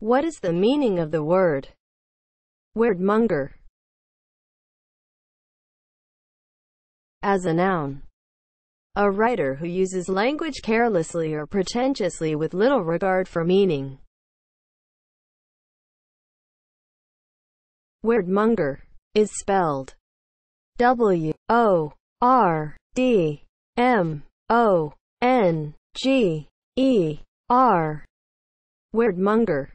What is the meaning of the word wordmonger? As a noun, a writer who uses language carelessly or pretentiously with little regard for meaning. Wordmonger is spelled W-O-R-D-M-O-N-G-E-R. Wordmonger.